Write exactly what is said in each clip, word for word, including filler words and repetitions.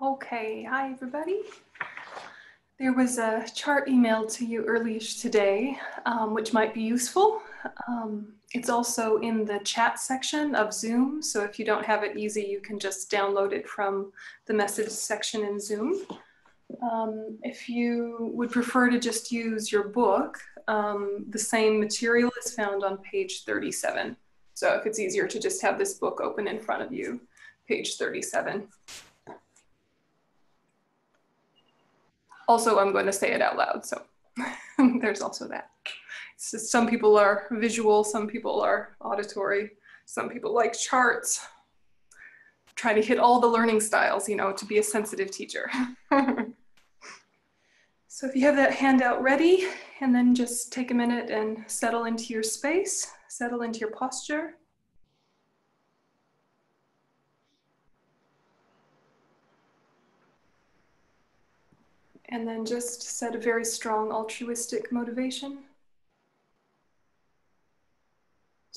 Okay, hi everybody. There was a chart emailed to you earlier today, um, which might be useful. Um, it's also in the chat section of Zoom, so if you don't have it easy, you can just download it from the message section in Zoom. Um, if you would prefer to just use your book, um, the same material is found on page thirty-seven. So if it's easier to just have this book open in front of you, page thirty-seven. Also, I'm going to say it out loud, so there's also that. It's just, some people are visual, some people are auditory, some people like charts. Try to hit all the learning styles, you know, to be a sensitive teacher. So if you have that handout ready, and then just take a minute and settle into your space, settle into your posture. And then just set a very strong altruistic motivation.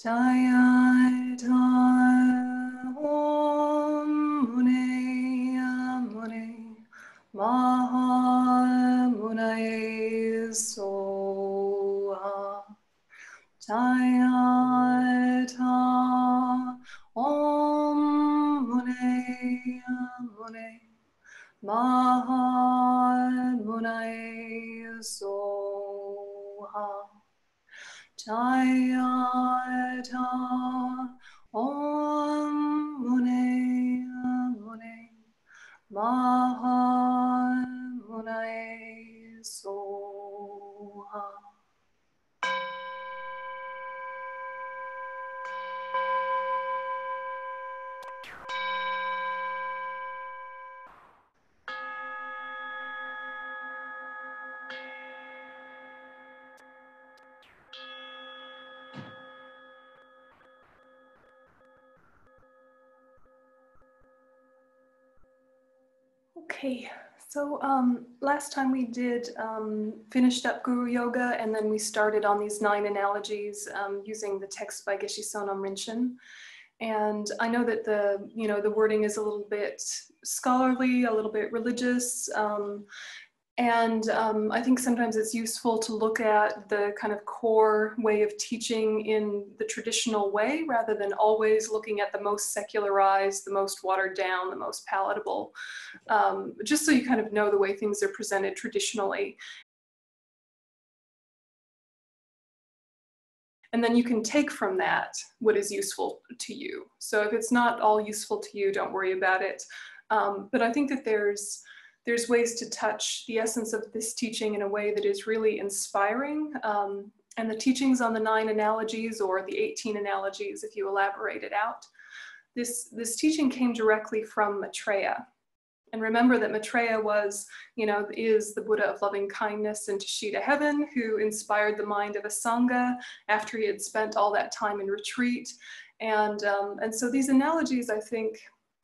Jaya Jaya Om Mune Amune Maha Munaye Soha Jaya Jaya Om Mune Amune Maha Munaye Soha Jaya Jaya Om Mune Mune Maha Munaye Soha. Okay, so um, last time we did um, finished up Guru Yoga, and then we started on these nine analogies um, using the text by Geshe Sonam Rinchen. And I know that the, you know, the wording is a little bit scholarly, a little bit religious. Um, and um, I think sometimes it's useful to look at the kind of core way of teaching in the traditional way, rather than always looking at the most secularized, the most watered down, the most palatable, um, just so you kind of know the way things are presented traditionally. And then you can take from that what is useful to you. So if it's not all useful to you, don't worry about it. Um, but I think that there's There's ways to touch the essence of this teaching in a way that is really inspiring. Um, and the teachings on the nine analogies, or the eighteen analogies, if you elaborate it out, this, this teaching came directly from Maitreya. And remember that Maitreya was, you know, is the Buddha of loving kindness in Tushita Heaven, who inspired the mind of Asanga after he had spent all that time in retreat. And, um, and so these analogies, I think,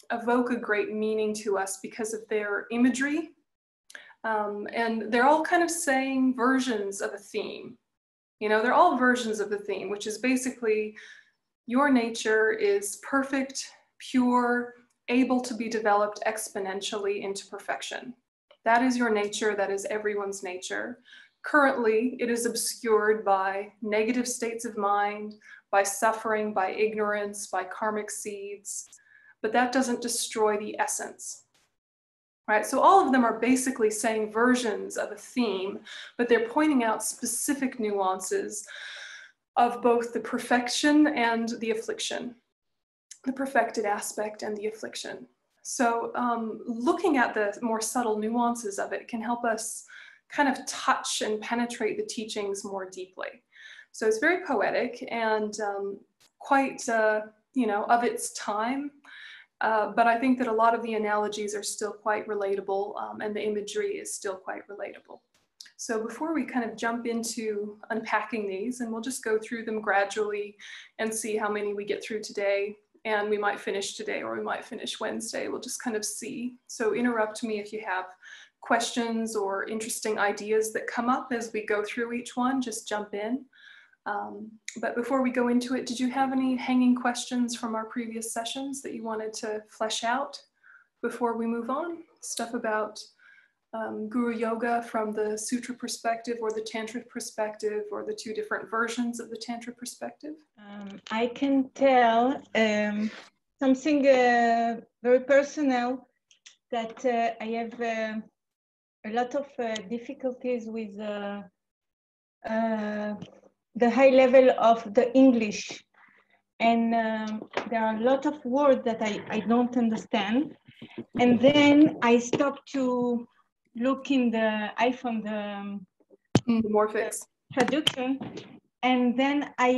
evoke a great meaning to us because of their imagery. Um, and they're all kind of saying versions of a theme. You know, they're all versions of the theme, which is basically your nature is perfect, pure, able to be developed exponentially into perfection. That is your nature. That is everyone's nature. Currently, it is obscured by negative states of mind, by suffering, by ignorance, by karmic seeds. But that doesn't destroy the essence, right? So all of them are basically saying versions of a theme, but they're pointing out specific nuances of both the perfection and the affliction, the perfected aspect and the affliction. So um, looking at the more subtle nuances of it can help us kind of touch and penetrate the teachings more deeply. So it's very poetic and um, quite, uh, you know, of its time. Uh, but I think that a lot of the analogies are still quite relatable, um, and the imagery is still quite relatable. So before we kind of jump into unpacking these, and we'll just go through them gradually and see how many we get through today, and we might finish today or we might finish Wednesday, we'll just kind of see. So interrupt me if you have questions or interesting ideas that come up as we go through each one, just jump in. Um, but before we go into it, did you have any hanging questions from our previous sessions that you wanted to flesh out before we move on, stuff about um, Guru Yoga from the Sutra perspective or the Tantric perspective or the two different versions of the Tantra perspective? Um, I can tell um, something uh, very personal that uh, I have uh, a lot of uh, difficulties with uh, uh, the high level of the English. And um, there are a lot of words that I, I don't understand. And then I stop to look in the iPhone, the, um, the Morphics traduction. And then I,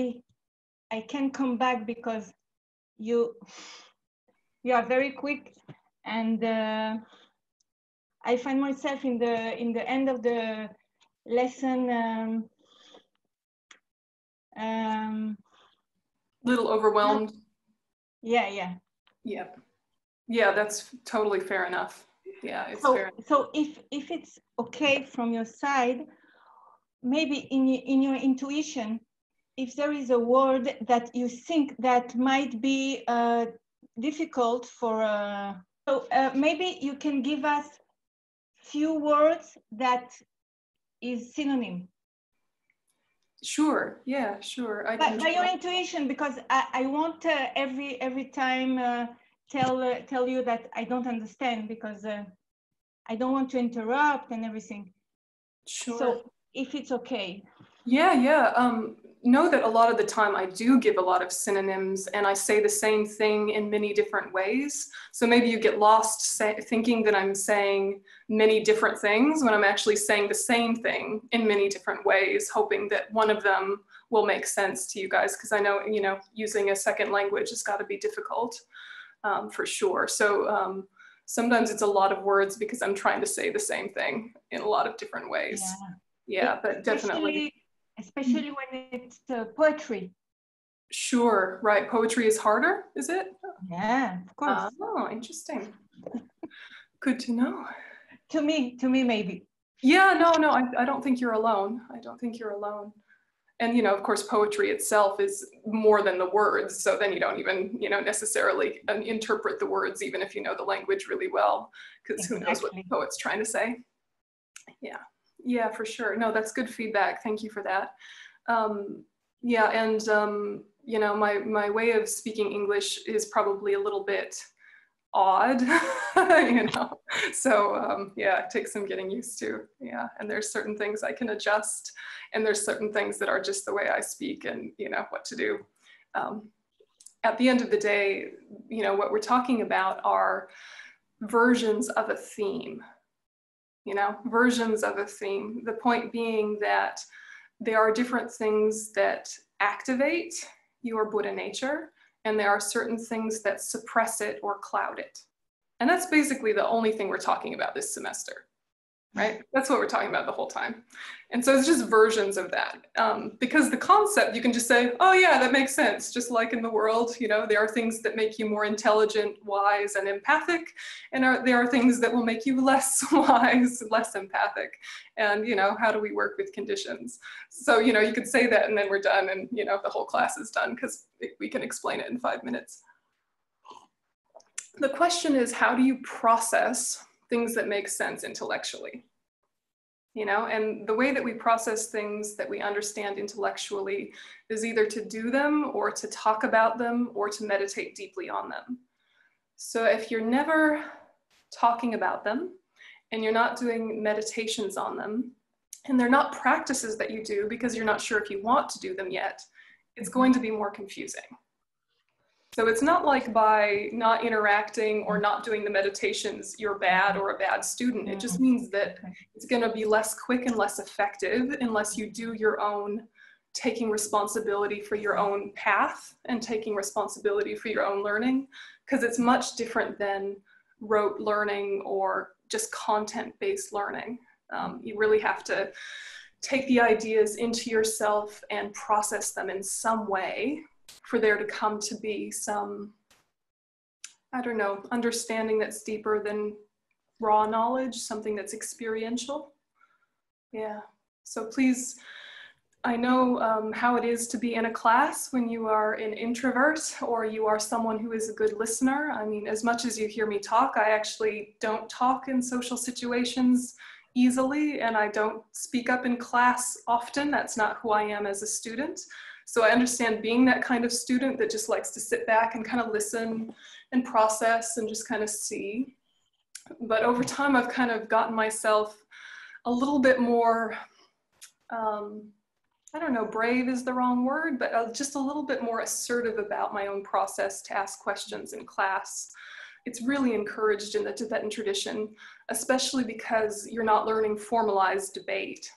I can come back because you, you are very quick. And uh, I find myself in the, in the end of the lesson, um, um, little overwhelmed. Yeah, yeah. Yeah. Yeah, that's totally fair enough. Yeah, it's so, fair. So if if it's okay from your side, maybe in in your intuition, if there is a word that you think that might be uh, difficult for uh, so uh, maybe you can give us few words that is synonym. Sure. Yeah, sure. I by, by your intuition, because I, I won't uh, every every time uh, tell uh, tell you that I don't understand, because uh, I don't want to interrupt and everything. Sure. So if it's okay. Yeah, yeah. Um, know that a lot of the time I do give a lot of synonyms, and I say the same thing in many different ways. So maybe you get lost say, thinking that I'm saying many different things when I'm actually saying the same thing in many different ways, hoping that one of them will make sense to you guys, because I know, you know, using a second language has got to be difficult um, for sure. So um, sometimes it's a lot of words because I'm trying to say the same thing in a lot of different ways. Yeah, yeah, but definitely. Especially when it's uh, poetry. Sure, right. Poetry is harder, is it? Yeah, of course. Oh, interesting. Good to know. To me, to me, maybe. Yeah, no, no, I, I don't think you're alone. I don't think you're alone. And, you know, of course, poetry itself is more than the words. So then you don't even, you know, necessarily interpret the words, even if you know the language really well, because exactly. Who knows what the poet's trying to say. Yeah. Yeah, for sure. No, that's good feedback. Thank you for that. Um, yeah, and um, you know, my my way of speaking English is probably a little bit odd, you know. So um, yeah, it takes some getting used to. Yeah, and there's certain things I can adjust, and there's certain things that are just the way I speak, and you know what to do. Um, at the end of the day, you know what we're talking about are versions of a theme. You know, versions of a theme. The point being that there are different things that activate your Buddha nature, and there are certain things that suppress it or cloud it. And that's basically the only thing we're talking about this semester, right? That's what we're talking about the whole time. And so it's just versions of that. Um, because the concept, you can just say, oh yeah, that makes sense. Just like in the world, you know, there are things that make you more intelligent, wise, and empathic. And are, there are things that will make you less wise, less empathic. And, you know, how do we work with conditions? So, you know, you could say that and then we're done and, you know, the whole class is done because we can explain it in five minutes. The question is, how do you process things that make sense intellectually? You know, and the way that we process things that we understand intellectually is either to do them or to talk about them or to meditate deeply on them. So if you're never talking about them and you're not doing meditations on them, and they're not practices that you do because you're not sure if you want to do them yet, it's going to be more confusing. So it's not like by not interacting or not doing the meditations, you're bad or a bad student. It just means that it's going to be less quick and less effective unless you do your own, taking responsibility for your own path and taking responsibility for your own learning, because it's much different than rote learning or just content-based learning. Um, you really have to take the ideas into yourself and process them in some way, for there to come to be some, I don't know, understanding that's deeper than raw knowledge, something that's experiential. Yeah, so please I know um, how it is to be in a class when you are an introvert or you are someone who is a good listener. I mean, as much as you hear me talk, I actually don't talk in social situations easily, and I don't speak up in class often. That's not who I am as a student. So I understand being that kind of student that just likes to sit back and kind of listen and process and just kind of see. But over time, I've kind of gotten myself a little bit more... Um, I don't know, brave is the wrong word, but just a little bit more assertive about my own process to ask questions in class. It's really encouraged in the Tibetan tradition, especially because you're not learning formalized debate.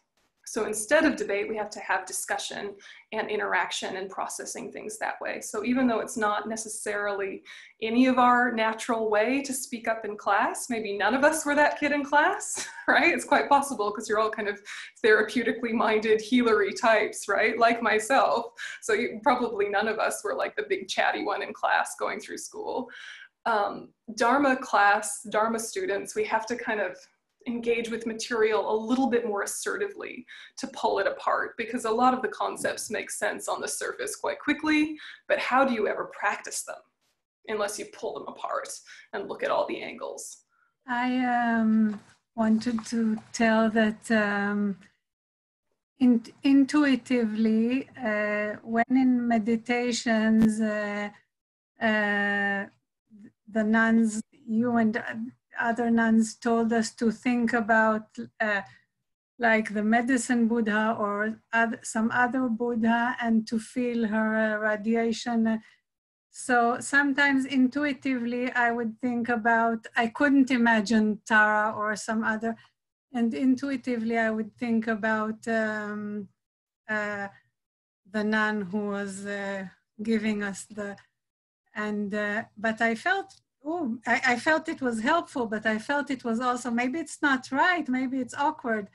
So instead of debate, we have to have discussion and interaction and processing things that way. So even though it's not necessarily any of our natural way to speak up in class, maybe none of us were that kid in class, right? It's quite possible because you're all kind of therapeutically minded healery types, right? Like myself. So you, probably none of us were like the big chatty one in class going through school. Um, Dharma class, Dharma students, we have to kind of engage with material a little bit more assertively to pull it apart, because a lot of the concepts make sense on the surface quite quickly, but how do you ever practice them unless you pull them apart and look at all the angles? I um, wanted to tell that um, in intuitively, uh, when in meditations, uh, uh, the nuns, you and uh, other nuns told us to think about uh, like the Medicine Buddha or other, some other Buddha, and to feel her uh, radiation. So sometimes intuitively I would think about, I couldn't imagine Tara or some other, and intuitively I would think about um, uh, the nun who was uh, giving us the, and uh, but I felt Oh, I, I felt it was helpful, but I felt it was also, maybe it's not right, maybe it's awkward.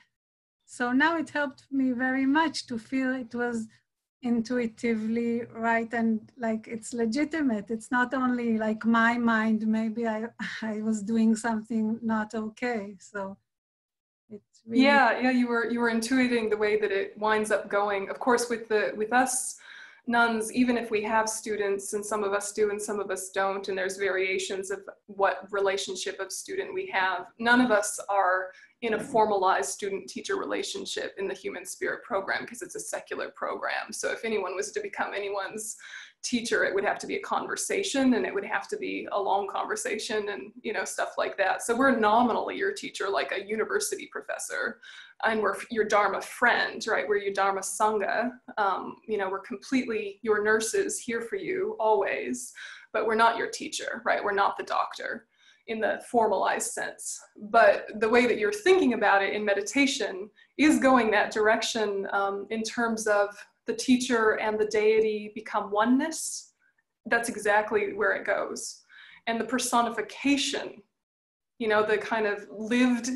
So now it helped me very much to feel it was intuitively right and like it's legitimate. It's not only like my mind, maybe I, I was doing something not okay. So it's really... Yeah, yeah, you were, you were intuiting the way that it winds up going. Of course, with the, with us, nuns, even if we have students, and some of us do and some of us don't, and there's variations of what relationship of student we have, none of us are in a formalized student-teacher relationship in the Human Spirit program because it's a secular program. So if anyone was to become anyone's teacher, it would have to be a conversation, and it would have to be a long conversation, and you know, stuff like that. So we're nominally your teacher, like a university professor. And we're your Dharma friend, right? We're your Dharma Sangha. Um, you know, we're completely your nurses here for you always, but we're not your teacher, right? We're not the doctor in the formalized sense. But the way that you're thinking about it in meditation is going that direction um, in terms of the teacher and the deity become oneness. That's exactly where it goes. And the personification, you know, the kind of lived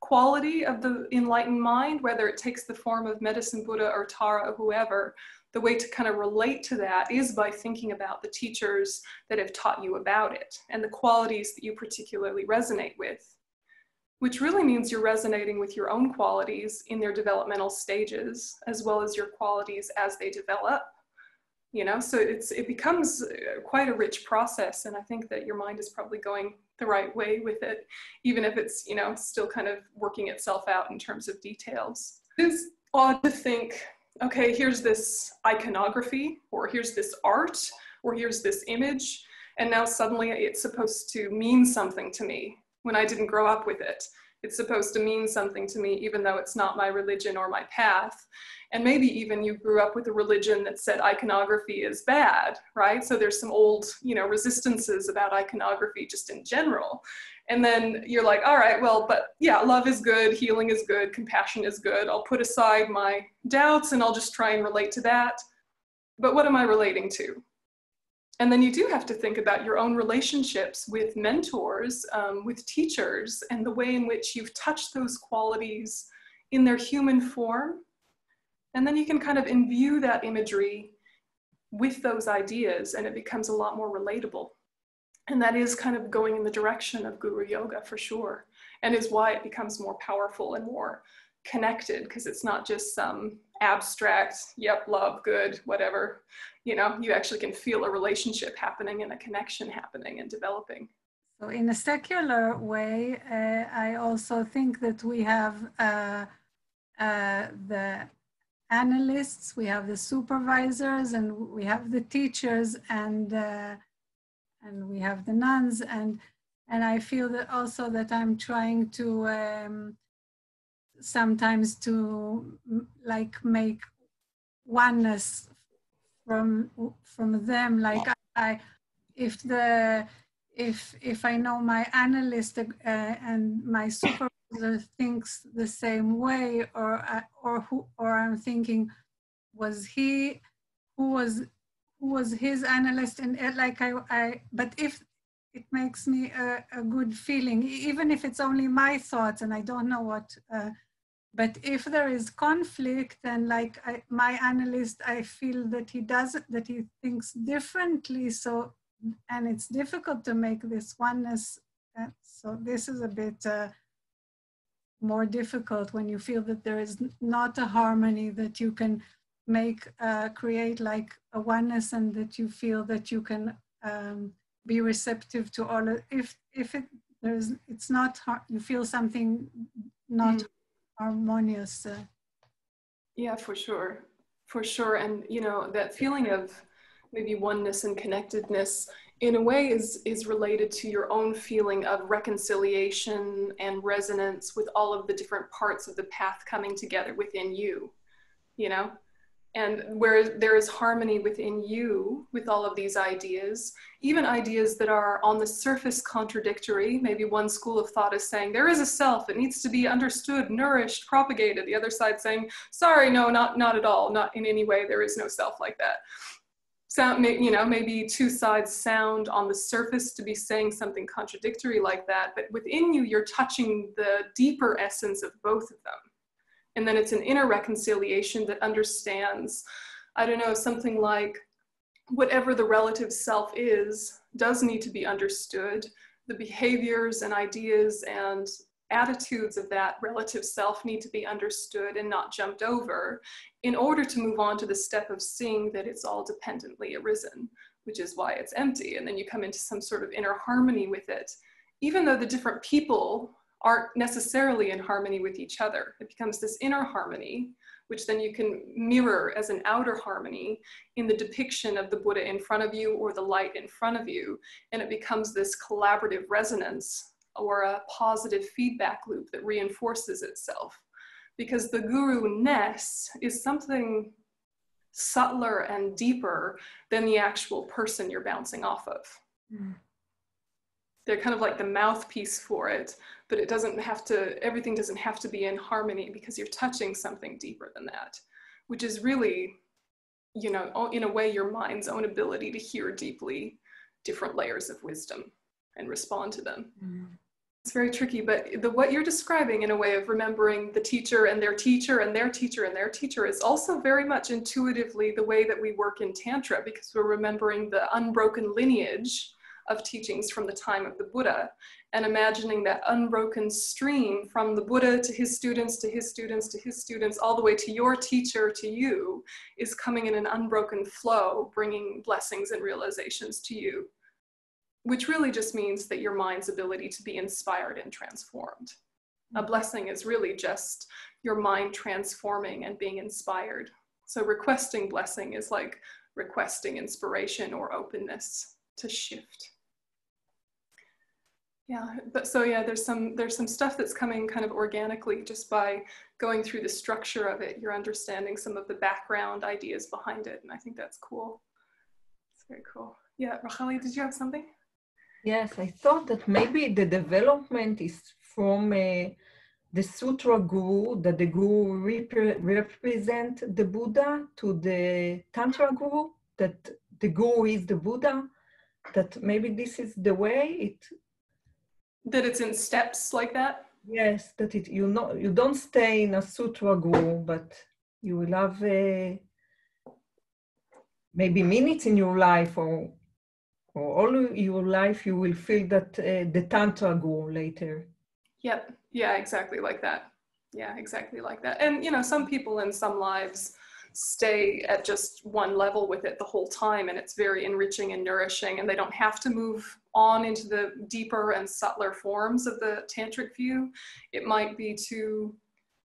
quality of the enlightened mind, whether it takes the form of Medicine Buddha or Tara or whoever, the way to kind of relate to that is by thinking about the teachers that have taught you about it and the qualities that you particularly resonate with, which really means you're resonating with your own qualities in their developmental stages, as well as your qualities as they develop, you know? So it's, it becomes quite a rich process. And I think that your mind is probably going the right way with it, even if it's, you know, still kind of working itself out in terms of details. It's odd to think, okay, here's this iconography, or here's this art, or here's this image, and now suddenly it's supposed to mean something to me when I didn't grow up with it. It's supposed to mean something to me, even though it's not my religion or my path. And maybe even you grew up with a religion that said iconography is bad, right? So there's some old, you know, resistances about iconography just in general. And then you're like, all right, well, but yeah, love is good, healing is good, compassion is good. I'll put aside my doubts and I'll just try and relate to that. But what am I relating to? And then you do have to think about your own relationships with mentors, um, with teachers, and the way in which you've touched those qualities in their human form. And then you can kind of imbue that imagery with those ideas, and it becomes a lot more relatable. And that is kind of going in the direction of Guru Yoga for sure, and is why it becomes more powerful and more connected, because it's not just some abstract, yep, love, good, whatever. You know, you actually can feel a relationship happening and a connection happening and developing. So in a secular way, uh, I also think that we have uh, uh, the analysts, we have the supervisors, and we have the teachers, and uh, and we have the nuns, and and I feel that also that I'm trying to um, sometimes to like make oneness from from them. Like I, if the if if I know my analyst uh, and my supervisor thinks the same way, or or who, or I'm thinking, was he, who was, who was his analyst, and like I, I but if it makes me a, a good feeling, even if it's only my thoughts and I don't know what, uh, but if there is conflict, and like I, my analyst, I feel that he doesn't, that he thinks differently, so, and it's difficult to make this oneness, uh, so this is a bit uh, more difficult when you feel that there is not a harmony that you can make, uh, create like a oneness, and that you feel that you can um, be receptive to all of, if if it there's it's not har you feel something not mm. harmonious. Uh. Yeah, for sure, for sure, and you know that feeling of maybe oneness and connectedness in a way is, is related to your own feeling of reconciliation and resonance with all of the different parts of the path coming together within you, you know? And where there is harmony within you with all of these ideas, even ideas that are on the surface contradictory. Maybe one school of thought is saying, there is a self, it needs to be understood, nourished, propagated. The other side saying, sorry, no, not, not at all, not in any way, there is no self like that. Sound, you know, maybe two sides sound on the surface to be saying something contradictory like that, but within you, you're touching the deeper essence of both of them. And then it's an inner reconciliation that understands, I don't know, something like whatever the relative self is, does need to be understood. The behaviors and ideas and attitudes of that relative self need to be understood and not jumped over in order to move on to the step of seeing that it's all dependently arisen, which is why it's empty. And then you come into some sort of inner harmony with it, even though the different people aren't necessarily in harmony with each other. It becomes this inner harmony, which then you can mirror as an outer harmony in the depiction of the Buddha in front of you or the light in front of you. And it becomes this collaborative resonance, or a positive feedback loop that reinforces itself. Because the guru-ness is something subtler and deeper than the actual person you're bouncing off of. Mm. They're kind of like the mouthpiece for it, but it doesn't have to, everything doesn't have to be in harmony, because you're touching something deeper than that, which is really, you know, in a way, your mind's own ability to hear deeply different layers of wisdom and respond to them. Mm. It's very tricky, but the, what you're describing in a way of remembering the teacher and their teacher and their teacher and their teacher is also very much intuitively the way that we work in Tantra, because we're remembering the unbroken lineage of teachings from the time of the Buddha and imagining that unbroken stream from the Buddha to his students, to his students, to his students, all the way to your teacher, to you, is coming in an unbroken flow, bringing blessings and realizations to you. Which really just means that your mind's ability to be inspired and transformed. A blessing is really just your mind transforming and being inspired. So requesting blessing is like requesting inspiration or openness to shift. Yeah, but so yeah, there's some, there's some stuff that's coming kind of organically just by going through the structure of it. You're understanding some of the background ideas behind it, and I think that's cool. It's very cool. Yeah, Rachali, did you have something? Yes, I thought that maybe the development is from uh, the Sutra Guru, that the Guru rep represents the Buddha, to the Tantra Guru, that the Guru is the Buddha, that maybe this is the way it... That it's in steps like that? Yes, that it, you, know, you don't stay in a Sutra Guru, but you will have uh, maybe minutes in your life, or all your life you will feel that uh, the Tantra Guru later. Yep, yeah, exactly like that. Yeah, exactly like that. And, you know, some people in some lives stay at just one level with it the whole time, and it's very enriching and nourishing, and they don't have to move on into the deeper and subtler forms of the tantric view. It might be too,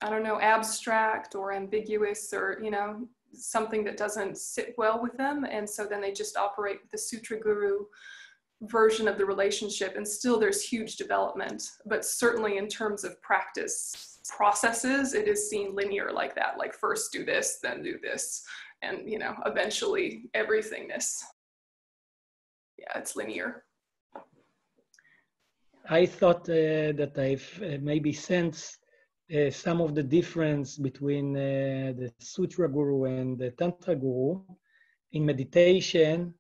I don't know, abstract or ambiguous, or, you know, something that doesn't sit well with them, and so then they just operate with the Sutra Guru version of the relationship, and still there's huge development. But certainly in terms of practice processes, it is seen linear like that, like first do this, then do this, and, you know, eventually everythingness. Yeah, it's linear. I thought uh, that I've uh, maybe sensed uh, some of the difference between uh, the Sutra Guru and the Tantra Guru in meditation.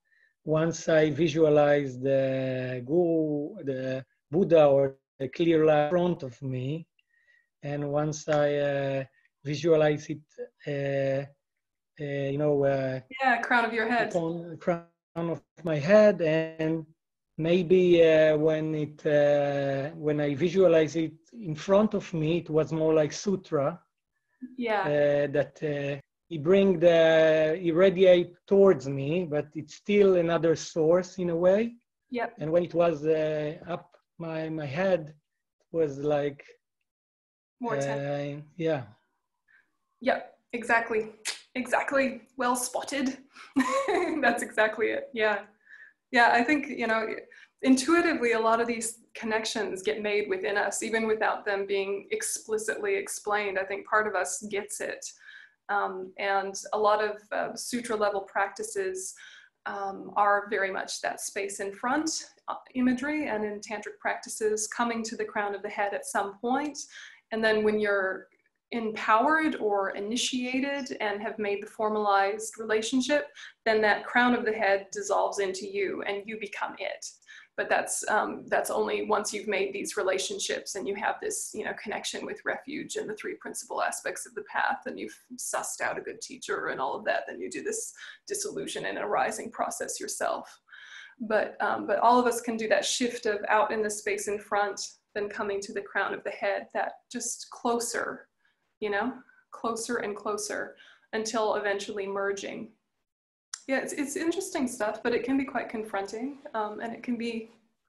Once I visualize the Guru, the Buddha, or the clear light in front of me, and once I uh, visualize it, uh, uh, you know, uh, yeah, crown of your head, upon, crown of my head, and maybe uh, when it uh, when I visualize it in front of me, it was more like Sutra, yeah, uh, that. Uh, He bring the irradiate towards me, but it's still another source in a way. Yep. And when it was uh, up my my head, was like more uh, yeah. Yep. Exactly. Exactly. Well spotted. That's exactly it. Yeah. Yeah. I think, you know, intuitively a lot of these connections get made within us, even without them being explicitly explained. I think part of us gets it. Um, and a lot of uh, sutra level practices um, are very much that space in front uh, imagery, and in tantric practices coming to the crown of the head at some point. And then when you're empowered or initiated and have made the formalized relationship, then that crown of the head dissolves into you and you become it. But that's, um, that's only once you've made these relationships and you have this, you know, connection with refuge and the three principal aspects of the path, and you've sussed out a good teacher and all of that, then you do this dissolution and arising process yourself. But, um, but all of us can do that shift of out in the space in front, then coming to the crown of the head, that just closer, you know, closer and closer until eventually merging. Yeah, it's, it's interesting stuff, but it can be quite confronting, um, and it can be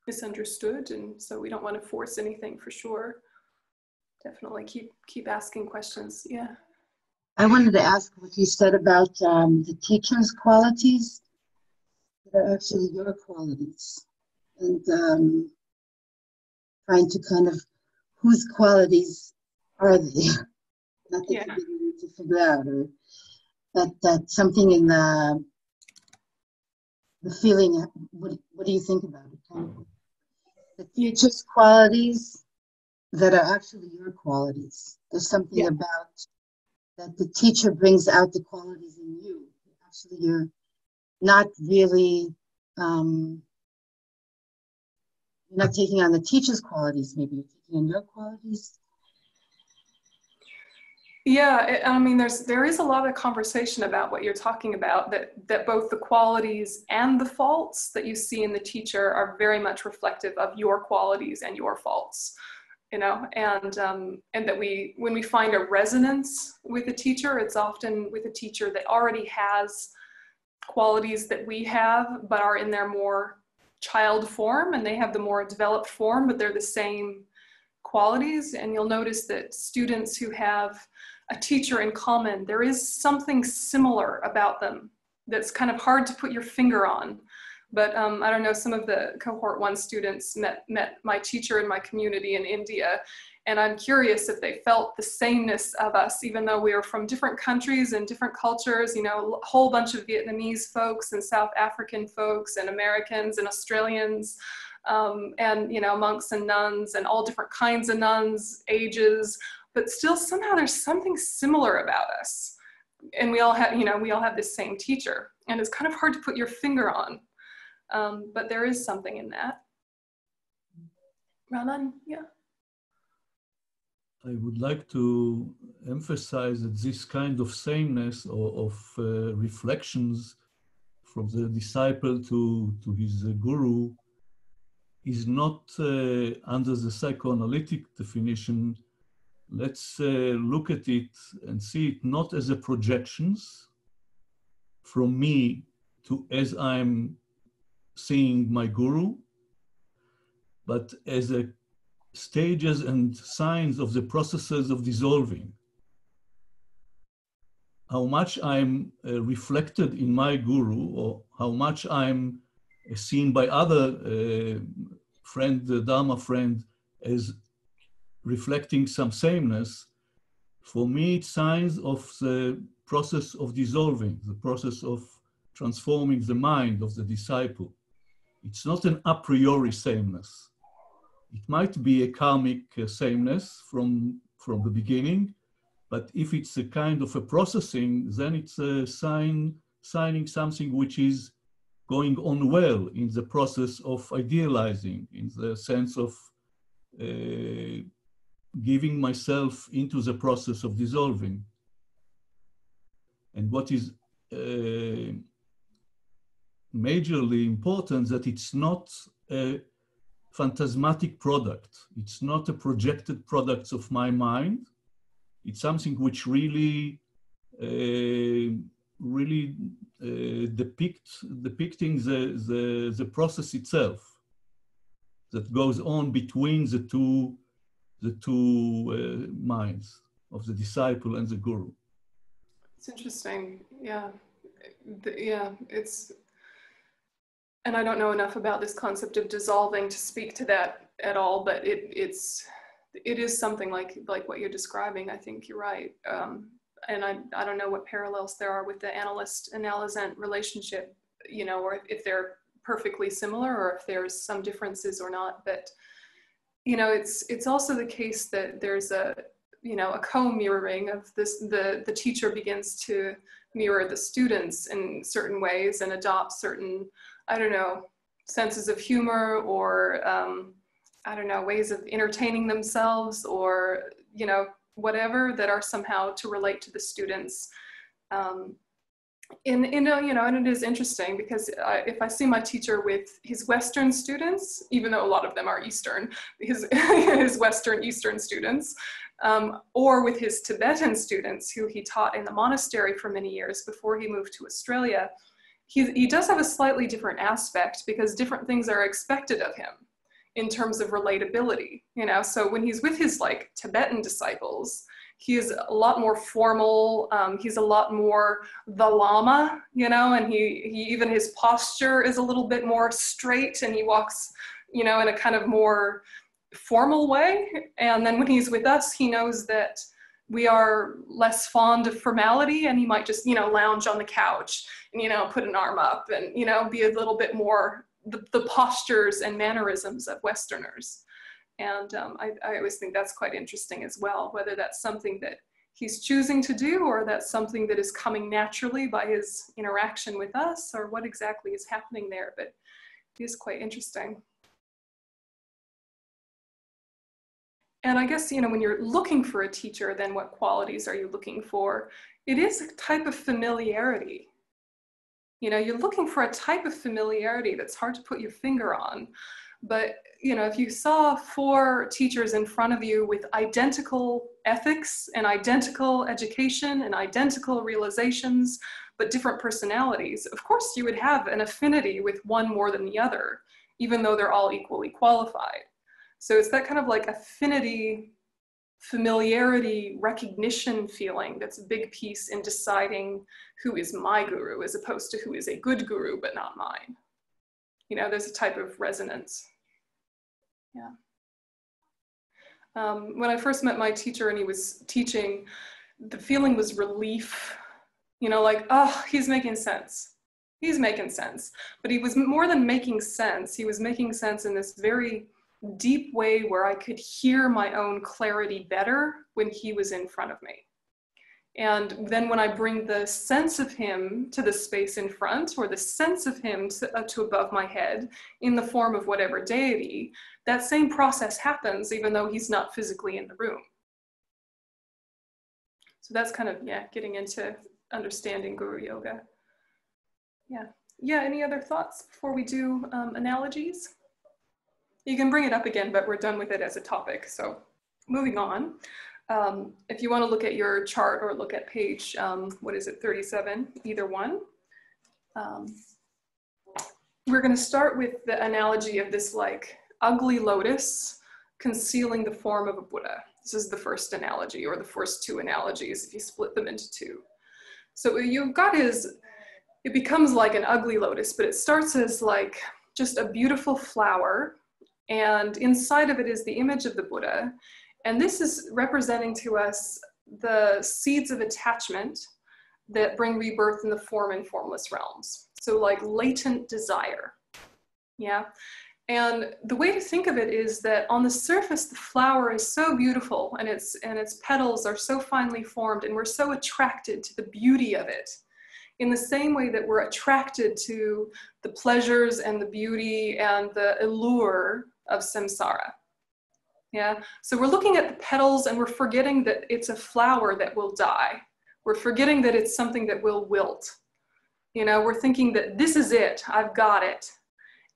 misunderstood, and so we don't want to force anything for sure. Definitely keep keep asking questions, yeah. I wanted to ask what you said about um, the teacher's qualities that are actually your qualities, and um, trying to kind of, whose qualities are they? Not that yeah. you need to figure out, or that, that something in the... the feeling, what, what do you think about it? Kind of the future's qualities that are actually your qualities. There's something yeah. about that the teacher brings out the qualities in you. Actually, you're not really, um, you're not taking on the teacher's qualities, maybe you're taking on your qualities. Yeah, it, I mean, there's, there is a lot of conversation about what you're talking about, that, that both the qualities and the faults that you see in the teacher are very much reflective of your qualities and your faults, you know, and, um, and that we, when we find a resonance with a teacher, it's often with a teacher that already has qualities that we have, but are in their more child form, and they have the more developed form, but they're the same qualities. And you'll notice that students who have a teacher in common, there is something similar about them that's kind of hard to put your finger on. But um, I don't know, some of the cohort one students met, met my teacher in my community in India, and I'm curious if they felt the sameness of us, even though we were from different countries and different cultures, you know, a whole bunch of Vietnamese folks and South African folks and Americans and Australians. Um, and, you know, monks and nuns and all different kinds of nuns, ages, but still somehow there's something similar about us. And we all have, you know, we all have this same teacher, and it's kind of hard to put your finger on, um, but there is something in that. Ranan, yeah. I would like to emphasize that this kind of sameness or of uh, reflections from the disciple to, to his uh, guru is not uh, under the psychoanalytic definition let's uh, look at it and see it not as a projections from me to as I'm seeing my guru, but as a stages and signs of the processes of dissolving. How much I'm uh, reflected in my guru, or how much I'm seen by other uh, friend, the Dharma friend, as reflecting some sameness, for me it's signs of the process of dissolving, the process of transforming the mind of the disciple. It's not an a priori sameness. It might be a karmic uh, sameness from, from the beginning, but if it's a kind of a processing, then it's a sign, signing something which is going on well in the process of idealizing, in the sense of uh, giving myself into the process of dissolving. And what is uh, majorly important, that it's not a phantasmatic product. It's not a projected product of my mind. It's something which really, uh, really uh, depicts, depicting the, the, the process itself that goes on between the two, the two uh, minds of the disciple and the guru. It's interesting, yeah, yeah, it's, and I don't know enough about this concept of dissolving to speak to that at all, but it, it's, it is something like, like what you're describing. I think you're right. Um, and I, I don't know what parallels there are with the analyst-analysant relationship, you know, or if they're perfectly similar or if there's some differences or not. But, you know, it's, it's also the case that there's a, you know, a co-mirroring of this, the, the teacher begins to mirror the students in certain ways and adopt certain, I don't know, senses of humor or, um, I don't know, ways of entertaining themselves or, you know, whatever that are somehow to relate to the students. Um, and, and, you know, and it is interesting because I, if I see my teacher with his Western students, even though a lot of them are Eastern, his, his Western Eastern students, um, or with his Tibetan students who he taught in the monastery for many years before he moved to Australia, he, he does have a slightly different aspect because different things are expected of him in terms of relatability, you know? So when he's with his like Tibetan disciples, he is a lot more formal. Um, he's a lot more the Lama, you know, and he, he, even his posture is a little bit more straight and he walks, you know, in a kind of more formal way. And then when he's with us, he knows that we are less fond of formality and he might just, you know, lounge on the couch and, you know, put an arm up and, you know, be a little bit more The, the postures and mannerisms of Westerners. And um, I, I always think that's quite interesting as well, whether that's something that he's choosing to do or that's something that is coming naturally by his interaction with us or what exactly is happening there, but it is quite interesting. And I guess, you know, when you're looking for a teacher, then what qualities are you looking for? It is a type of familiarity. You know, you're looking for a type of familiarity that's hard to put your finger on. But, you know, if you saw four teachers in front of you with identical ethics and identical education and identical realizations, but different personalities, of course you would have an affinity with one more than the other, even though they're all equally qualified. So it's that kind of like affinity, familiarity, recognition feeling that's a big piece in deciding who is my guru as opposed to who is a good guru but not mine. You know, there's a type of resonance. Yeah. Um, when I first met my teacher and he was teaching, the feeling was relief. You know, like, oh, he's making sense. He's making sense. But he was more than making sense. He was making sense in this very deep way where I could hear my own clarity better when he was in front of me. And then when I bring the sense of him to the space in front or the sense of him to, uh, to above my head in the form of whatever deity, that same process happens even though he's not physically in the room. So that's kind of, yeah, getting into understanding Guru Yoga. Yeah. Yeah, any other thoughts before we do um, analogies? You can bring it up again, but we're done with it as a topic. So moving on, Um, if you want to look at your chart or look at page, um, what is it, thirty-seven, either one. Um, we're going to start with the analogy of this like ugly lotus concealing the form of a Buddha. This is the first analogy, or the first two analogies if you split them into two. So what you've got is, it becomes like an ugly lotus, but it starts as like just a beautiful flower, and inside of it is the image of the Buddha. And this is representing to us the seeds of attachment that bring rebirth in the form and formless realms. So like latent desire, yeah? And the way to think of it is that on the surface, the flower is so beautiful and its, and its petals are so finely formed, and we're so attracted to the beauty of it. In the same way that we're attracted to the pleasures and the beauty and the allure of samsara. Yeah, so we're looking at the petals and we're forgetting that it's a flower that will die. We're forgetting that it's something that will wilt. You know, we're thinking that this is it, I've got it.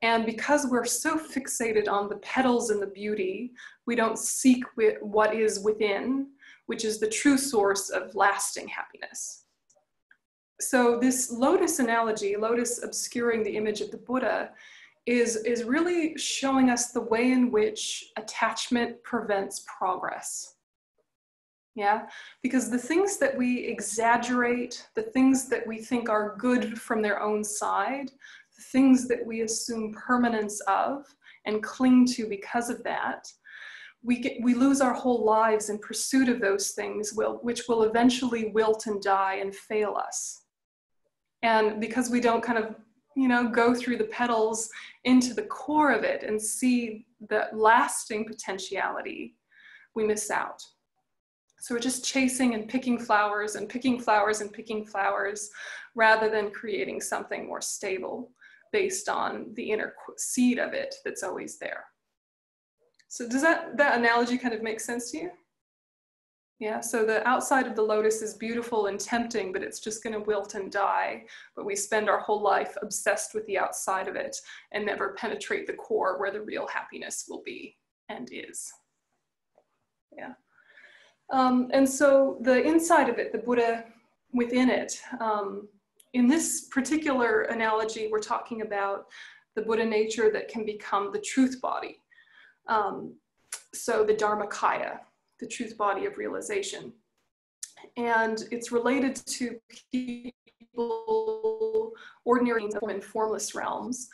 And because we're so fixated on the petals and the beauty, we don't seek what is within, which is the true source of lasting happiness. So this lotus analogy, lotus obscuring the image of the Buddha, is, is really showing us the way in which attachment prevents progress. Yeah, because the things that we exaggerate, the things that we think are good from their own side, the things that we assume permanence of and cling to because of that, we, get, we lose our whole lives in pursuit of those things, will, which will eventually wilt and die and fail us. And because we don't kind of, you know, go through the petals into the core of it and see the lasting potentiality, we miss out. So we're just chasing and picking flowers and picking flowers and picking flowers rather than creating something more stable based on the inner seed of it that's always there. So does that, that analogy kind of make sense to you? Yeah, so the outside of the lotus is beautiful and tempting, but it's just gonna wilt and die. But we spend our whole life obsessed with the outside of it and never penetrate the core where the real happiness will be and is. Yeah. Um, and so the inside of it, the Buddha within it, um, in this particular analogy, we're talking about the Buddha nature that can become the truth body. Um, so the Dharmakaya, the truth body of realization. And it's related to people, ordinary and formless realms.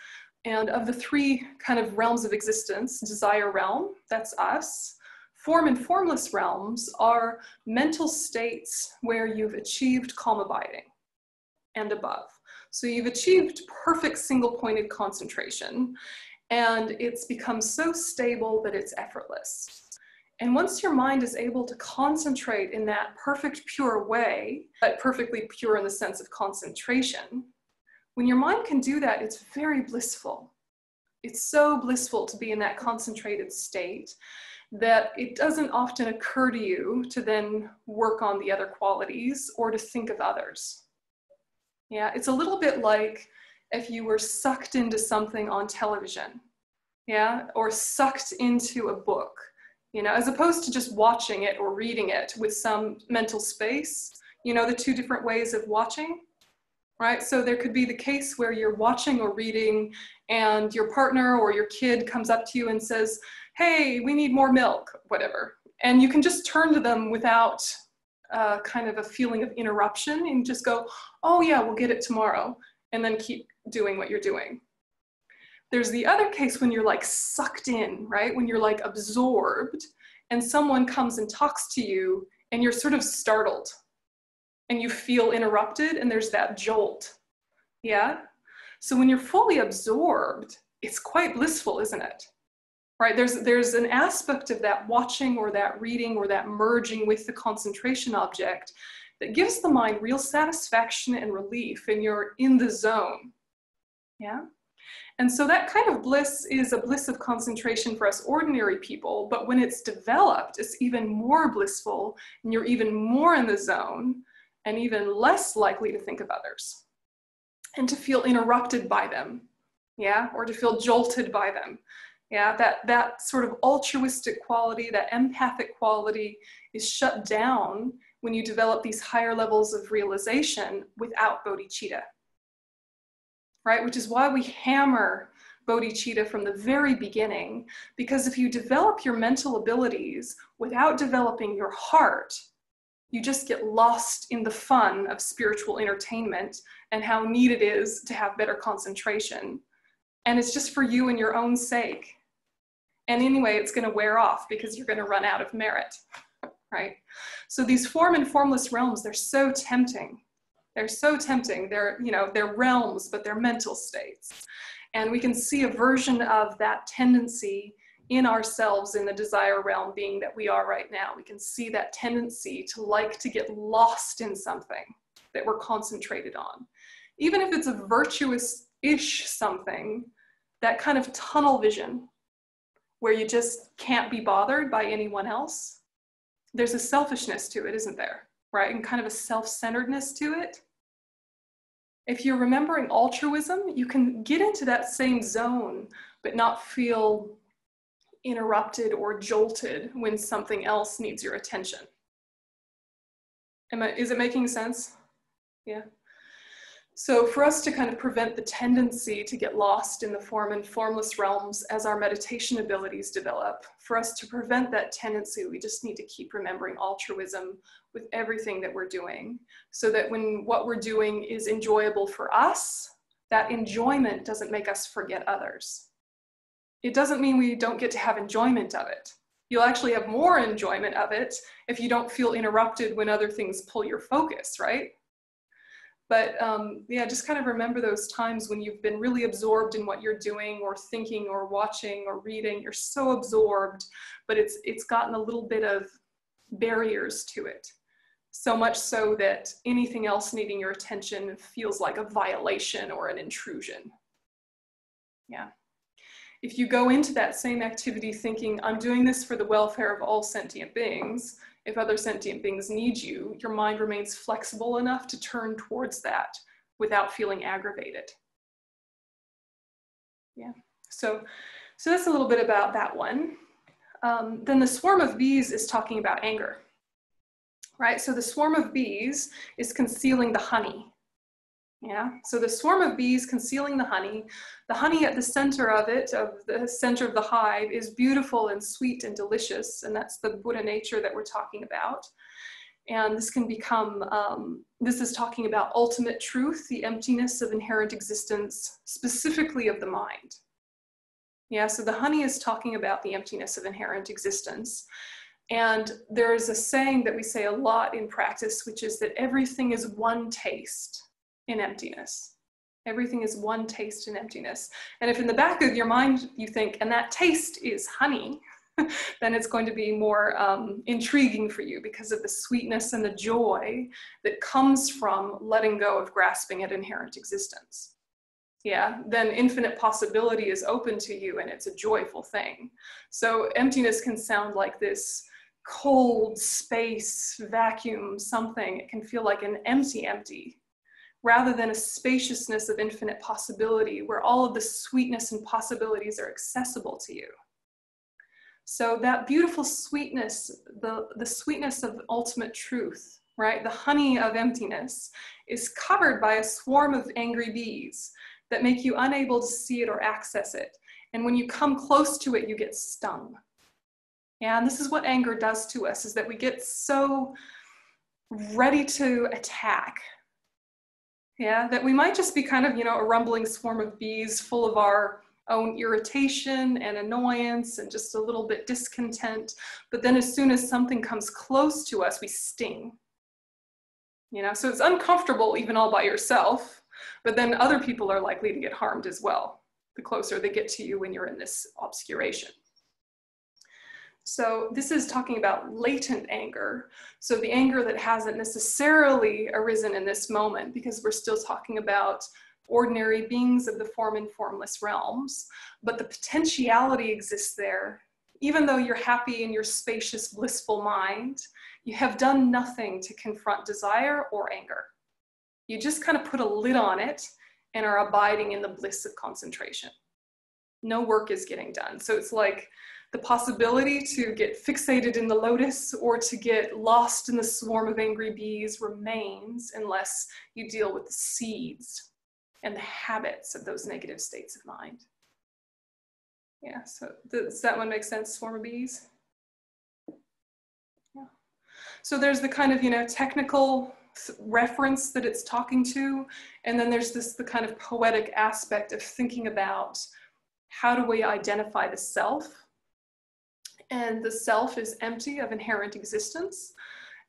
And of the three kind of realms of existence, desire realm, that's us. Form and formless realms are mental states where you've achieved calm abiding and above. So you've achieved perfect single-pointed concentration, and it's become so stable that it's effortless. And once your mind is able to concentrate in that perfect pure way, but perfectly pure in the sense of concentration, when your mind can do that, it's very blissful. It's so blissful to be in that concentrated state that it doesn't often occur to you to then work on the other qualities or to think of others. Yeah, it's a little bit like if you were sucked into something on television, yeah, or sucked into a book, you know, as opposed to just watching it or reading it with some mental space, you know, the two different ways of watching, right? So there could be the case where you're watching or reading and your partner or your kid comes up to you and says, hey, we need more milk, whatever. And you can just turn to them without uh, kind of a feeling of interruption and just go, oh yeah, we'll get it tomorrow. And then keep doing what you're doing. There's the other case when you're like sucked in, right? When you're like absorbed and someone comes and talks to you and you're sort of startled and you feel interrupted and there's that jolt, yeah? So when you're fully absorbed, it's quite blissful, isn't it? Right, there's, there's an aspect of that watching or that reading or that merging with the concentration object that gives the mind real satisfaction and relief, and you're in the zone, yeah? And so that kind of bliss is a bliss of concentration for us ordinary people, but when it's developed, it's even more blissful, and you're even more in the zone, and even less likely to think of others, and to feel interrupted by them, yeah? Or to feel jolted by them. Yeah, that, that sort of altruistic quality, that empathic quality is shut down when you develop these higher levels of realization without bodhicitta, right? Which is why we hammer bodhicitta from the very beginning, because if you develop your mental abilities without developing your heart, you just get lost in the fun of spiritual entertainment and how neat it is to have better concentration. And it's just for you and your own sake. And anyway, it's going to wear off because you're going to run out of merit, right? So these form and formless realms, they're so tempting. They're so tempting. They're, you know, they're realms, but they're mental states. And we can see a version of that tendency in ourselves in the desire realm being that we are right now. We can see that tendency to like to get lost in something that we're concentrated on. Even if it's a virtuous-ish something, that kind of tunnel vision where you just can't be bothered by anyone else, there's a selfishness to it, isn't there? Right? And kind of a self-centeredness to it. If you're remembering altruism, you can get into that same zone, but not feel interrupted or jolted when something else needs your attention. Am I, is it making sense? Yeah. So for us to kind of prevent the tendency to get lost in the form and formless realms as our meditation abilities develop, for us to prevent that tendency, we just need to keep remembering altruism with everything that we're doing, so that when what we're doing is enjoyable for us, that enjoyment doesn't make us forget others. It doesn't mean we don't get to have enjoyment of it. You'll actually have more enjoyment of it if you don't feel interrupted when other things pull your focus, right? But um, yeah, just kind of remember those times when you've been really absorbed in what you're doing or thinking or watching or reading. You're so absorbed, but it's, it's gotten a little bit of barriers to it. So much so that anything else needing your attention feels like a violation or an intrusion. Yeah. If you go into that same activity thinking, I'm doing this for the welfare of all sentient beings, if other sentient beings need you, your mind remains flexible enough to turn towards that without feeling aggravated. Yeah, so, so that's a little bit about that one. Um, then the swarm of bees is talking about anger, right? So the swarm of bees is concealing the honey. Yeah, so the swarm of bees concealing the honey, the honey at the center of it, of the center of the hive, is beautiful and sweet and delicious, and that's the Buddha nature that we're talking about. And this can become, um, this is talking about ultimate truth, the emptiness of inherent existence, specifically of the mind. Yeah, so the honey is talking about the emptiness of inherent existence. And there is a saying that we say a lot in practice, which is that everything is one taste in emptiness. Everything is one taste in emptiness. And if in the back of your mind you think, and that taste is honey, then it's going to be more um, intriguing for you because of the sweetness and the joy that comes from letting go of grasping at inherent existence. Yeah, then infinite possibility is open to you and it's a joyful thing. So emptiness can sound like this cold space, vacuum, something. It can feel like an empty, empty, rather than a spaciousness of infinite possibility where all of the sweetness and possibilities are accessible to you. So that beautiful sweetness, the, the sweetness of ultimate truth, right? The honey of emptiness is covered by a swarm of angry bees that make you unable to see it or access it. And when you come close to it, you get stung. And this is what anger does to us, is that we get so ready to attack. Yeah, that we might just be kind of, you know, a rumbling swarm of bees full of our own irritation and annoyance and just a little bit discontent. But then as soon as something comes close to us, we sting. You know, so it's uncomfortable even all by yourself, but then other people are likely to get harmed as well, the closer they get to you when you're in this obscuration. So this is talking about latent anger. So the anger that hasn't necessarily arisen in this moment, because we're still talking about ordinary beings of the form and formless realms, but the potentiality exists there. Even though you're happy in your spacious, blissful mind, you have done nothing to confront desire or anger. You just kind of put a lid on it and are abiding in the bliss of concentration. No work is getting done. So it's like, the possibility to get fixated in the lotus or to get lost in the swarm of angry bees remains unless you deal with the seeds and the habits of those negative states of mind. Yeah, so does that one make sense, swarm of bees? Yeah. So there's the kind of, you know, technical reference that it's talking to, and then there's this the kind of poetic aspect of thinking about how do we identify the self, and the self is empty of inherent existence,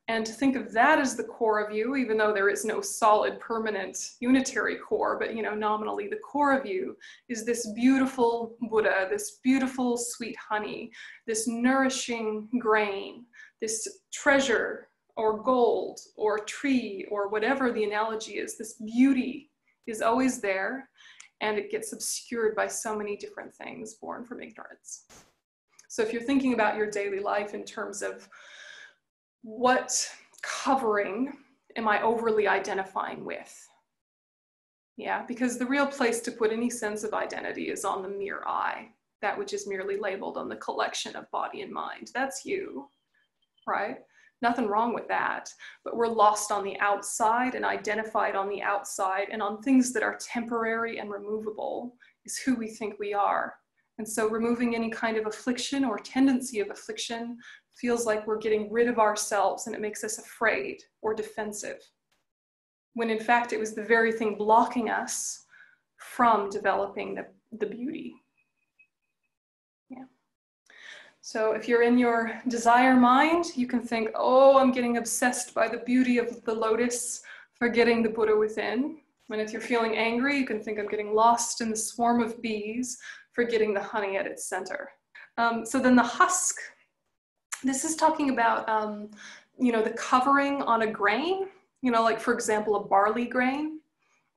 and to think of that as the core of you, even though there is no solid permanent unitary core, but you know nominally the core of you is this beautiful Buddha, this beautiful sweet honey, this nourishing grain, this treasure or gold, or tree, or whatever the analogy is. This beauty is always there, and it gets obscured by so many different things born from ignorance. So if you're thinking about your daily life in terms of what covering am I overly identifying with? Yeah, because the real place to put any sense of identity is on the mere I, that which is merely labeled on the collection of body and mind. That's you, right? Nothing wrong with that, but we're lost on the outside and identified on the outside and on things that are temporary and removable is who we think we are. And so removing any kind of affliction or tendency of affliction feels like we're getting rid of ourselves, and it makes us afraid or defensive, when in fact it was the very thing blocking us from developing the, the beauty. Yeah. So if you're in your desire mind, you can think, oh, I'm getting obsessed by the beauty of the lotus, forgetting the Buddha within. And if you're feeling angry, you can think, I'm getting lost in the swarm of bees, forgetting the honey at its center. Um, so then the husk, this is talking about, um, you know, the covering on a grain, you know, like for example, a barley grain,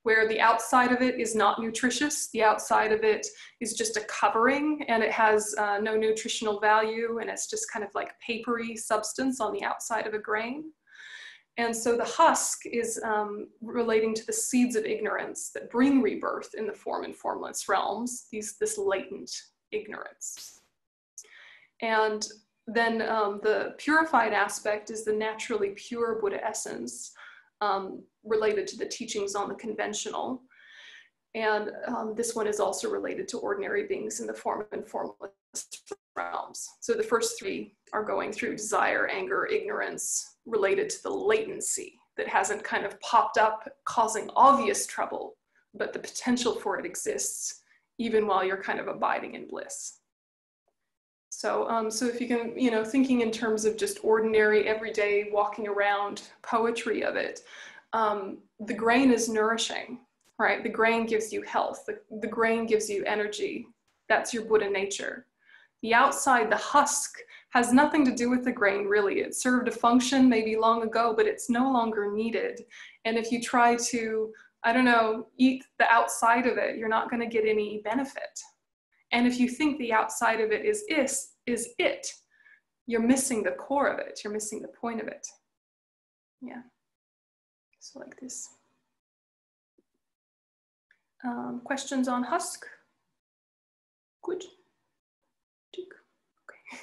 where the outside of it is not nutritious, the outside of it is just a covering, and it has uh, no nutritional value, and it's just kind of like papery substance on the outside of a grain. And so the husk is um, relating to the seeds of ignorance that bring rebirth in the form and formless realms, these, this latent ignorance. And then um, the purified aspect is the naturally pure Buddha essence, Um, related to the teachings on the conventional. And um, this one is also related to ordinary beings in the form and formless realms. So the first three are going through desire, anger, ignorance, related to the latency that hasn't kind of popped up, causing obvious trouble, but the potential for it exists even while you're kind of abiding in bliss. So, um, so if you can, you know, thinking in terms of just ordinary, everyday, walking around poetry of it, um, the grain is nourishing, right? The grain gives you health. The, the grain gives you energy. That's your Buddha nature. The outside, the husk, has nothing to do with the grain, really. It served a function maybe long ago, but it's no longer needed. And if you try to, I don't know, eat the outside of it, you're not going to get any benefit. And if you think the outside of it is is, is it, you're missing the core of it. You're missing the point of it. Yeah. So like this. Um, questions on husk? Good. Okay.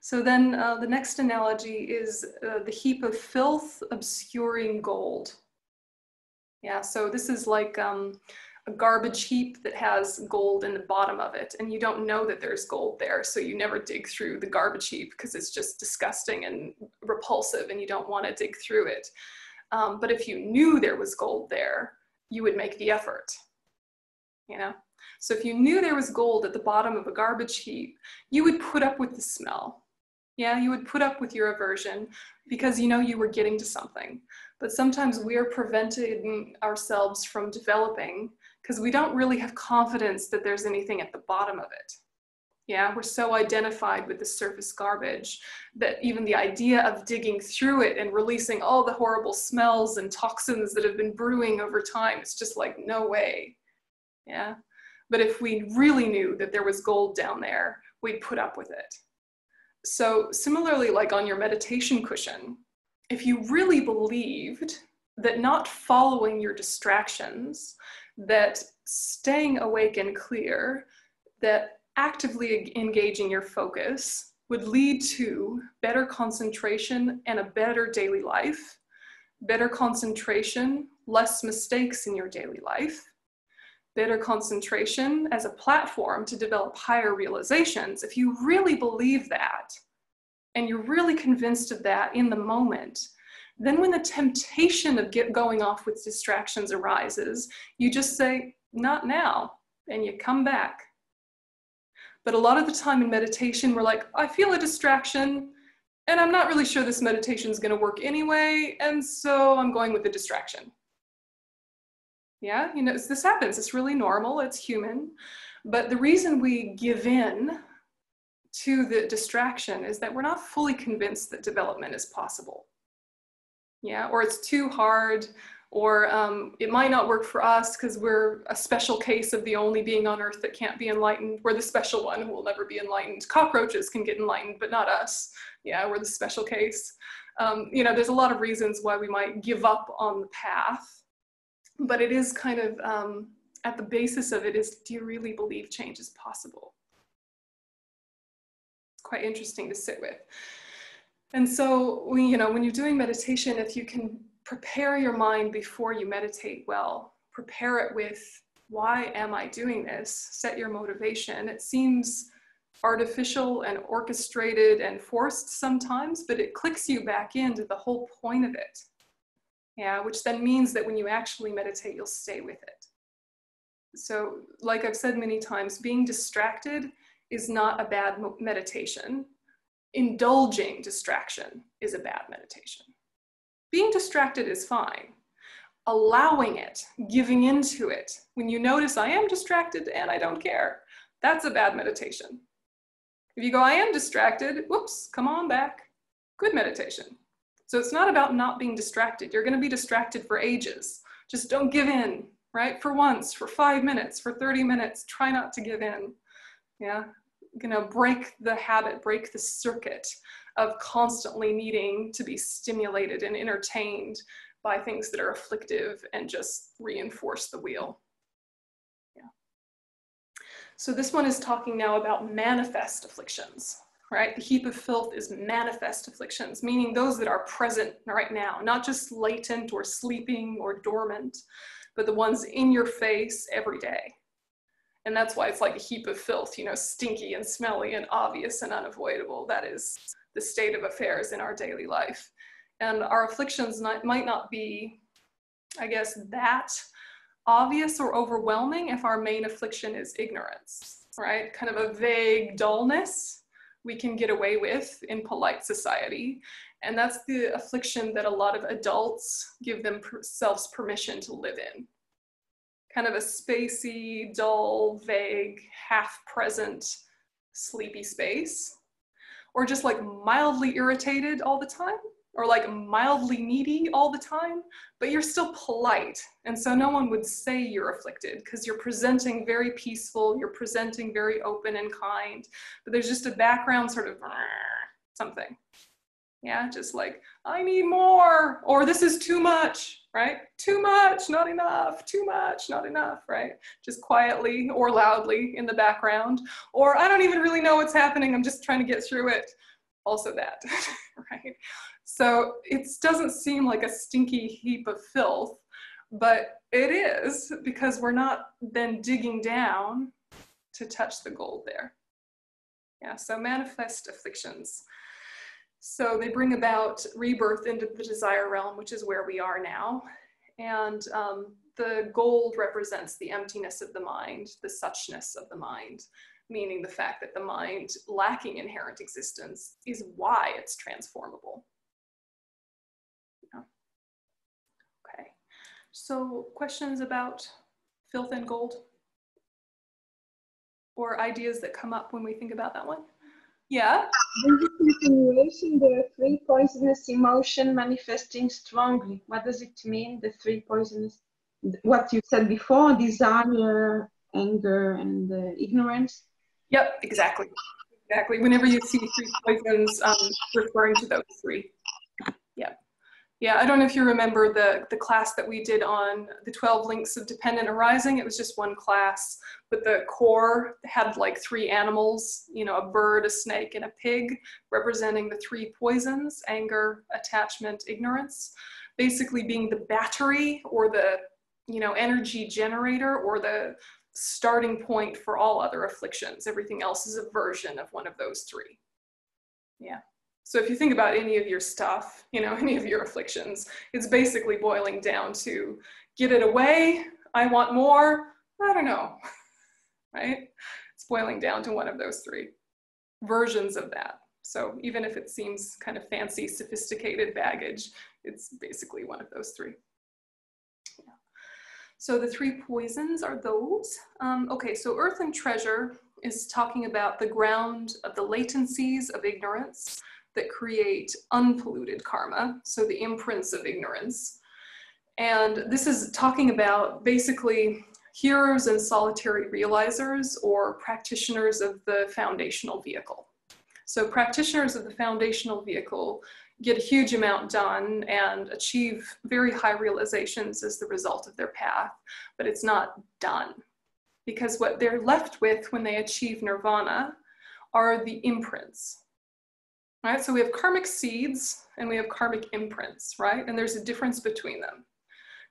So then uh, the next analogy is uh, the heap of filth obscuring gold. Yeah, so this is like, um, a garbage heap that has gold in the bottom of it, and you don't know that there's gold there, so you never dig through the garbage heap because it's just disgusting and repulsive and you don't want to dig through it. Um, but if you knew there was gold there, you would make the effort, you know? So if you knew there was gold at the bottom of a garbage heap, you would put up with the smell. Yeah, you would put up with your aversion because you know you were getting to something. But sometimes we are preventing ourselves from developing because we don't really have confidence that there's anything at the bottom of it. Yeah, we're so identified with the surface garbage that even the idea of digging through it and releasing all the horrible smells and toxins that have been brewing over time, it's just like, no way. Yeah, but if we really knew that there was gold down there, we'd put up with it. So similarly, like on your meditation cushion, if you really believed that not following your distractions, that staying awake and clear, that actively engaging your focus would lead to better concentration and a better daily life, better concentration, less mistakes in your daily life, better concentration as a platform to develop higher realizations. If you really believe that, and you're really convinced of that in the moment, then when the temptation of get going off with distractions arises, you just say, not now, and you come back. But a lot of the time in meditation, we're like, I feel a distraction, and I'm not really sure this meditation is going to work anyway, and so I'm going with the distraction. Yeah, you know, this happens. It's really normal. It's human. But the reason we give in to the distraction is that we're not fully convinced that development is possible. Yeah, or it's too hard, or um, it might not work for us because we're a special case of the only being on earth that can't be enlightened. We're the special one who will never be enlightened. Cockroaches can get enlightened, but not us. Yeah, we're the special case. Um, you know, there's a lot of reasons why we might give up on the path, but it is kind of, um, at the basis of it is, do you really believe change is possible? It's quite interesting to sit with. And so, you know, when you're doing meditation, if you can prepare your mind before you meditate well, prepare it with, why am I doing this? Set your motivation. It seems artificial and orchestrated and forced sometimes, but it clicks you back into the whole point of it. Yeah, which then means that when you actually meditate, you'll stay with it. So, like I've said many times, being distracted is not a bad meditation. Indulging distraction is a bad meditation. Being distracted is fine. Allowing it, giving into it, when you notice I am distracted and I don't care, that's a bad meditation. If you go, I am distracted, whoops, come on back, good meditation. So it's not about not being distracted. You're going to be distracted for ages. Just don't give in, right? For once, for five minutes, for thirty minutes, try not to give in. Yeah. You know, break the habit, break the circuit of constantly needing to be stimulated and entertained by things that are afflictive and just reinforce the wheel. Yeah. So this one is talking now about manifest afflictions, right? The heap of filth is manifest afflictions, meaning those that are present right now, not just latent or sleeping or dormant, but the ones in your face every day. And that's why it's like a heap of filth, you know, stinky and smelly and obvious and unavoidable. That is the state of affairs in our daily life. And our afflictions not, might not be, I guess, that obvious or overwhelming if our main affliction is ignorance, right? Kind of a vague dullness we can get away with in polite society. And that's the affliction that a lot of adults give themselves permission to live in. Kind of a spacey, dull, vague, half-present, sleepy space, or just like mildly irritated all the time, or like mildly needy all the time, but you're still polite, and so no one would say you're afflicted because you're presenting very peaceful, you're presenting very open and kind, but there's just a background sort of something. Yeah, just like, I need more, or this is too much, right? Too much, not enough, too much, not enough, right? Just quietly or loudly in the background, or I don't even really know what's happening, I'm just trying to get through it. Also that, right? So it doesn't seem like a stinky heap of filth, but it is, because we're not then digging down to touch the gold there. Yeah, so manifest afflictions. So they bring about rebirth into the desire realm, which is where we are now. And um, the gold represents the emptiness of the mind, the suchness of the mind, meaning the fact that the mind, lacking inherent existence, is why it's transformable. Yeah. Okay, so questions about filth and gold? Or ideas that come up when we think about that one? Yeah. In this continuation, there are three poisonous emotions manifesting strongly. What does it mean, the three poisonous? What you said before, desire, anger, and uh, ignorance? Yep, exactly. Exactly. Whenever you see three poisons, um, referring to those three. Yep. Yeah, I don't know if you remember the, the class that we did on the twelve links of dependent arising. It was just one class, but the core had like three animals, you know, a bird, a snake, and a pig, representing the three poisons: anger, attachment, ignorance, basically being the battery or the, you know, energy generator or the starting point for all other afflictions. Everything else is a version of one of those three. Yeah. So if you think about any of your stuff, you know, any of your afflictions, it's basically boiling down to get it away, I want more, I don't know, right? It's boiling down to one of those three versions of that. So even if it seems kind of fancy, sophisticated baggage, it's basically one of those three. Yeah. So the three poisons are those. Um, okay, so earth and treasure is talking about the ground of the latencies of ignorance that create unpolluted karma, so the imprints of ignorance. And this is talking about basically hearers and solitary realizers, or practitioners of the foundational vehicle. So practitioners of the foundational vehicle get a huge amount done and achieve very high realizations as the result of their path, but it's not done. Because what they're left with when they achieve nirvana are the imprints. Right? So we have karmic seeds and we have karmic imprints, right? And there's a difference between them.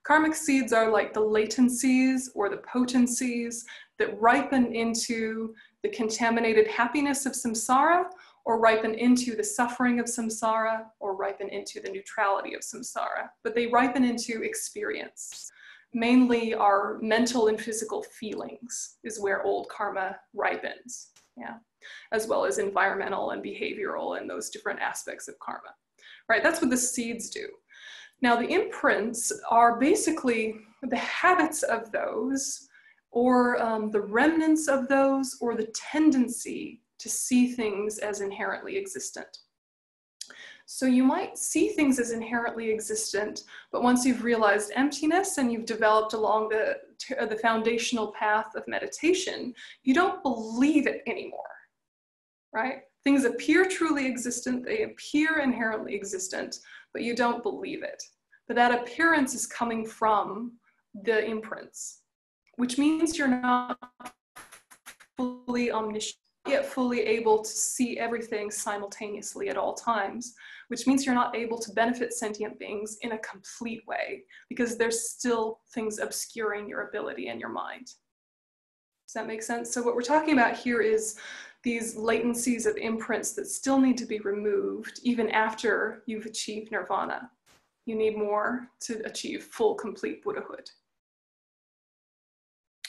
Karmic seeds are like the latencies or the potencies that ripen into the contaminated happiness of samsara, or ripen into the suffering of samsara, or ripen into the neutrality of samsara. But they ripen into experience. Mainly our mental and physical feelings is where old karma ripens. Yeah, as well as environmental and behavioral and those different aspects of karma, right? That's what the seeds do. Now, the imprints are basically the habits of those, or um, the remnants of those, or the tendency to see things as inherently existent. So you might see things as inherently existent, but once you've realized emptiness and you've developed along the, the foundational path of meditation, you don't believe it anymore, right? Things appear truly existent, they appear inherently existent, but you don't believe it. But that appearance is coming from the imprints, which means you're not fully omniscient, yet fully able to see everything simultaneously at all times, which means you're not able to benefit sentient beings in a complete way, because there's still things obscuring your ability and your mind. Does that make sense? So what we're talking about here is these latencies of imprints that still need to be removed even after you've achieved nirvana. You need more to achieve full, complete Buddhahood.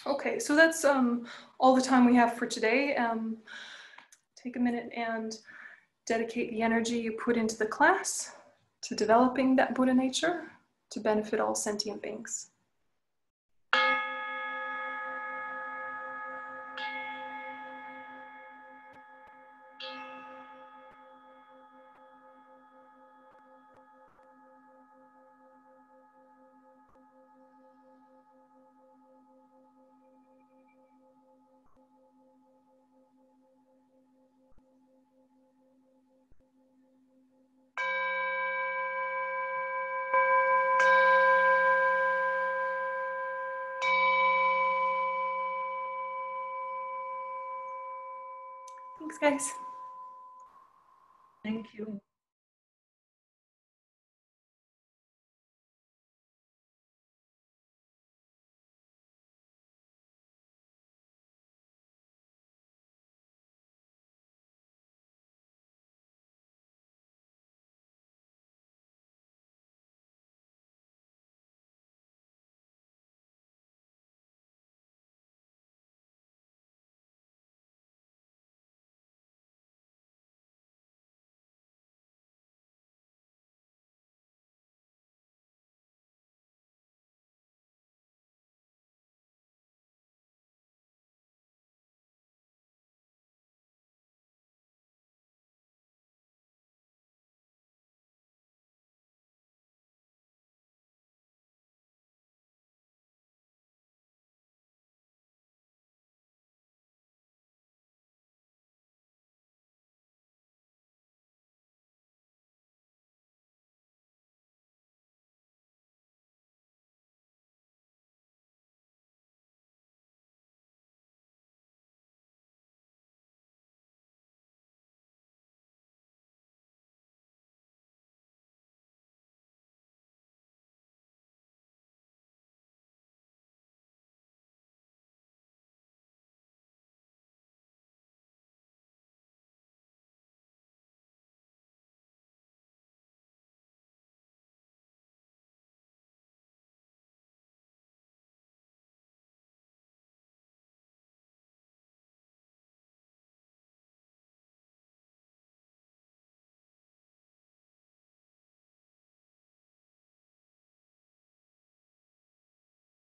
Okay, so that's um, all the time we have for today. Um, take a minute and dedicate the energy you put into the class to developing that Buddha nature to benefit all sentient beings. Thanks, guys. Thank you.